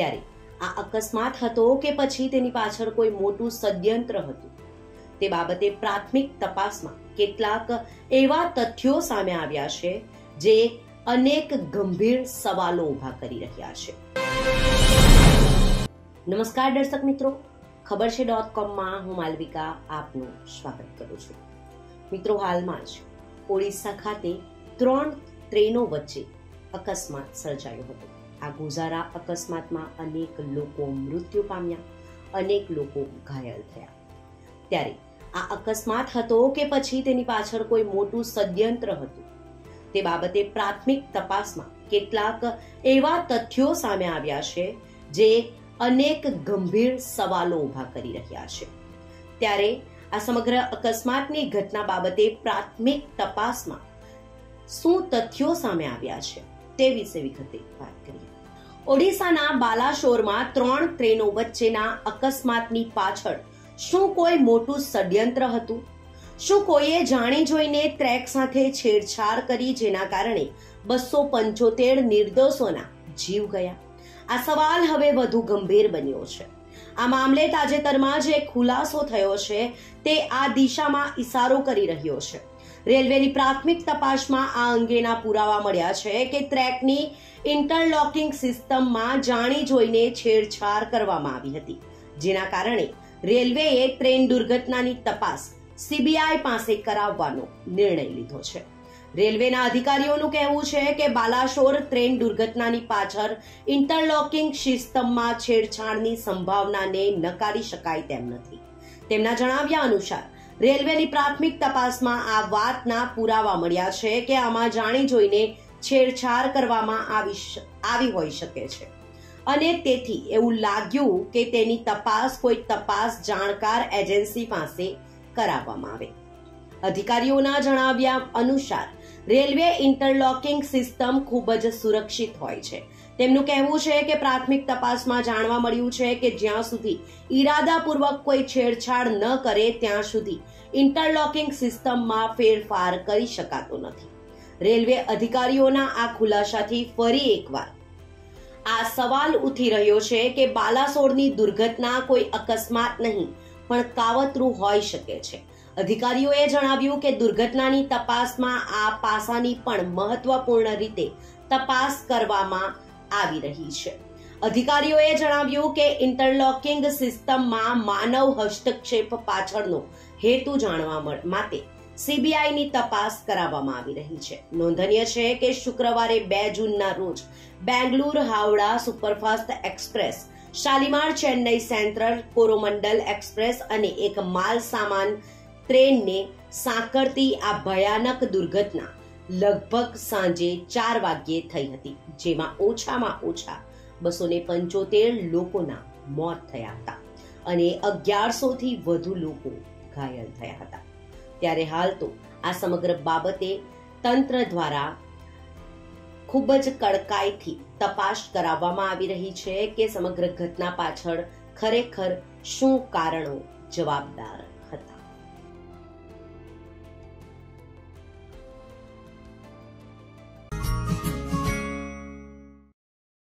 ત્યારે આ અકસ્માત હતો કે પછી તેની પાછળ કોઈ મોટું ષડયંત્ર હતું તે બાબતે પ્રાથમિક તપાસમાં કેટલાક એવા તથ્યો સામે આવ્યા છે જે અનેક ગંભીર સવાલો ઊભા કરી રહ્યા છે। નમસ્કાર દર્શક મિત્રો, ખબરછે.com માં હું માલવિકા આપનું સ્વાગત કરું છું। મિત્રો, હાલમાં જ ઓડિશા ખાતે 3 ટ્રેનો વચ્ચે અકસ્માત સર્જાયો હતો। આ ગુજારા અકસ્માતમાં અનેક લોકો મૃત્યુ પામ્યા, અનેક લોકો ઘાયલ થયા। ત્યારે આ અકસ્માત હતો કે પછી તેની પાછળ કોઈ મોટું ષડયંત્ર હતું તે બાબતે પ્રાથમિક તપાસમાં કેટલાક એવા તથ્યો સામે આવ્યા છે જે અનેક ગંભીર સવાલો ઊભા કરી રહ્યા છે। ત્યારે આ સમગ્ર અકસ્માતની ઘટના બાબતે પ્રાથમિક તપાસમાં શું તથ્યો સામે આવ્યા છે તે વિશે વિગતે વાત કરીએ। ઓડિશાના બાલાસોરમાં 3 ટ્રેનો વચ્ચેના અકસ્માતની પાછળ શું કોઈ મોટું ષડયંત્ર હતું? શું કોઈએ જાણી જોઈને ટ્રેક સાથે છેડછાડ કરી જેના કારણે 275 નિર્દોષોના જીવ ગયા? આ સવાલ હવે વધુ ગંભીર બન્યો છે। આ મામલે તાજેતરમાં જે ખુલાસો થયો છે તે આ દિશામાં ઈશારો કરી રહ્યો છે। રેલવેની પ્રાથમિક તપાસમાં આ અંગેના પુરાવા મળ્યા છે કે ટ્રેકની ઇન્ટરલોકિંગ સિસ્ટમમાં જાણી જોઈને છેડછાડ કરવામાં આવી હતી, જેના કારણે રેલવેએ ટ્રેન દુર્ઘટનાની તપાસ સીબીઆઈ પાસે કરાવવાનો નિર્ણય લીધો છે। રેલવેના અધિકારીઓનું કહેવું છે કે બાલાસોર ટ્રેન દુર્ઘટનાની પાછળ ઇન્ટરલોકિંગ સિસ્ટમમાં છેડછાડની સંભાવનાને નકારી શકાય તેમ નથી। તેમના જણાવ્યા અનુસાર રેલવેની પ્રાથમિક તપાસમાં આ વાતના પુરાવા મળ્યા છે કે આમાં જાણી જોઈને છેડછાડ કરવામાં આવી હોઈ શકે છે અને તેથી એવું લાગ્યું કે તેની તપાસ કોઈ તપાસ જાણકાર એજન્સી પાસે કરાવવામાં આવે। અધિકારીઓના જણાવ્યા અનુસાર રેલવે ઇન્ટરલોકિંગ સિસ્ટમ ખૂબ જ સુરક્ષિત હોય છે। તેમનું કહેવું છે કે પ્રાથમિક તપાસમાં જાણવા મળ્યું છે કે જ્યાં સુધી ઈરાદાપૂર્વક કોઈ છેડછાડ ન કરે ત્યાં સુધી ઇન્ટરલોકિંગ સિસ્ટમમાં ફેરફાર કરી શકાતો નથી। રેલવે અધિકારીઓના આ ખુલાસાથી ફરી એકવાર આ સવાલ ઉઠી રહ્યો છે કે બાલાસોરની દુર્ઘટના કોઈ અકસ્માત નહીં પણ કાવતરું હોઈ શકે છે। અધિકારીઓએ જણાવ્યું કે દુર્ઘટનાની તપાસમાં આ પાસાની પણ મહત્વપૂર્ણ રીતે તપાસ કરવામાં આવી રહી છે। અધિકારીઓએ જણાવ્યું કે ઇન્ટરલોકિંગ સિસ્ટમમાં માનવ હસ્તક્ષેપ પાછળનો હેતુ જાણવા માટે સીબીઆઈની તપાસ કરાવવામાં આવી રહી છે। નોંધનીય છે કે શુક્રવારે 2 જૂનના રોજ Bengaluru Howrah superfast express, Shalimar Chennai central Coromandel express અને એક માલ સામાન ટ્રેનને સાંકળતી આ ભયાનક દુર્ઘટના લગભગ સાંજે 4 વાગ્યે થઈ હતી, જેમાં ઓછામાં ઓછા 275 લોકોના મોત થયા હતા અને 1100થી વધુ લોકો ઘાયલ થયા હતા। ત્યારે હાલ તો આ સમગ્ર બાબતે તંત્ર દ્વારા ખૂબ જ કડકાઈથી તપાસ કરાવવામાં આવી રહી છે કે સમગ્ર ઘટના પાછળ ખરેખર શું કારણો જવાબદાર